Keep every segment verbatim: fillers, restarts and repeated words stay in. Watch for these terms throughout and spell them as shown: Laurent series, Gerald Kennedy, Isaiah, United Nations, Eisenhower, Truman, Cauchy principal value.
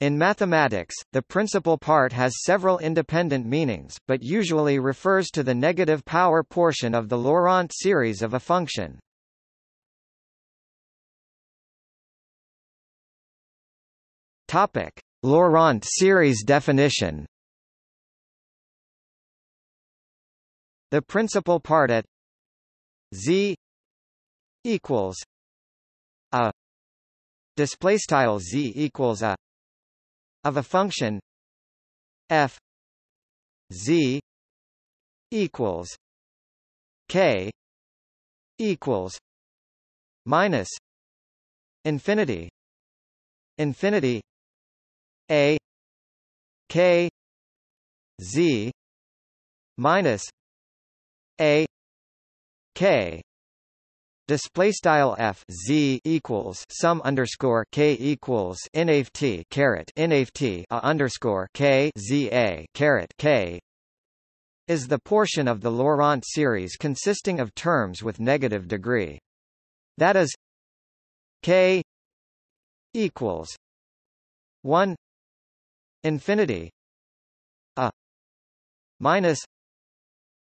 In mathematics, the principal part has several independent meanings, but usually refers to the negative power portion of the Laurent series of a function. Topic: Laurent series definition. The principal part at z equals a display style z equals a of a function f z equals k equals minus infinity infinity a k z minus a k. Display style f z equals sum underscore k equals nft caret nft a underscore k z a caret k is the portion of the Laurent series consisting of terms with negative degree. That is, k equals one infinity a minus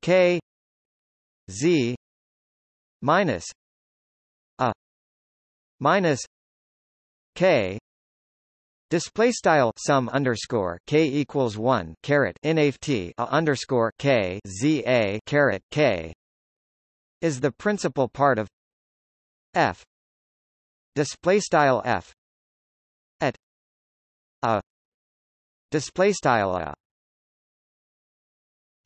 k z minus minus k. Display style sum underscore k equals one caret nft a underscore k z a caret k is the principal part of f. Display style f at a display style a.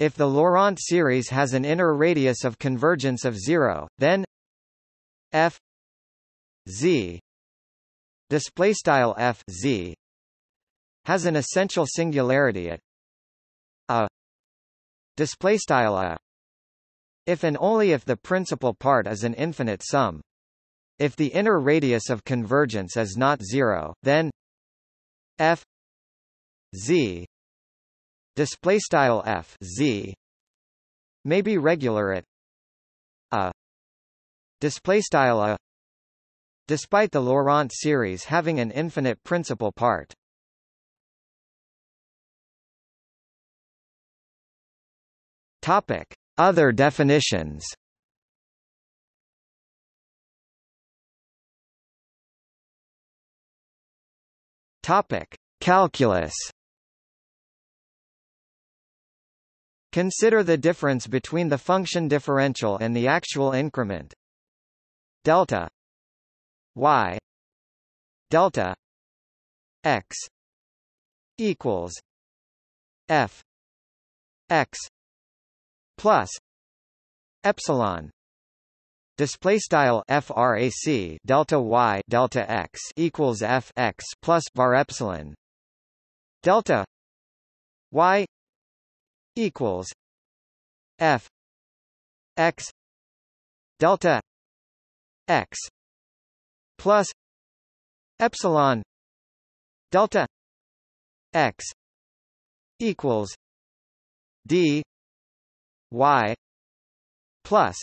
If the Laurent series has an inner radius of convergence of zero, then f z display style f z has an essential singularity at a display style a if and only if the principal part is an infinite sum. If the inner radius of convergence is not zero, then f z display style f z may be regular at a display style a despite the Laurent series having an infinite principal part. Topic: Other definitions. Topic: Calculus. Consider the difference between the function differential and the actual increment. Delta y delta x equals f x plus epsilon. Display style frac delta y delta x equals f x plus bar epsilon. Delta y equals f x delta x plus epsilon delta x equals d y plus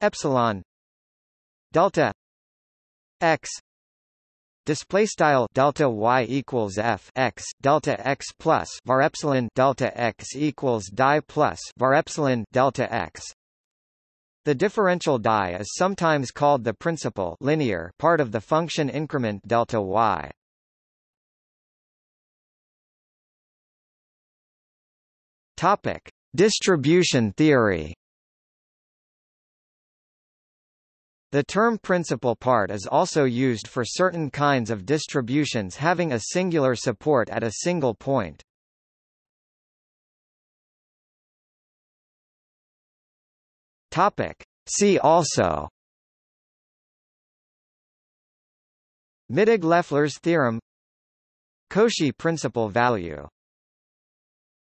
epsilon delta x. Display style delta y equals f x delta x plus var epsilon delta x equals d plus var epsilon delta x. The differential di is sometimes called the principal linear part of the function increment delta y. Topic: Distribution theory. The term principal part is also used for certain kinds of distributions having a singular support at a single point. Topic: See also Mittig-Leffler's theorem, Cauchy principal value.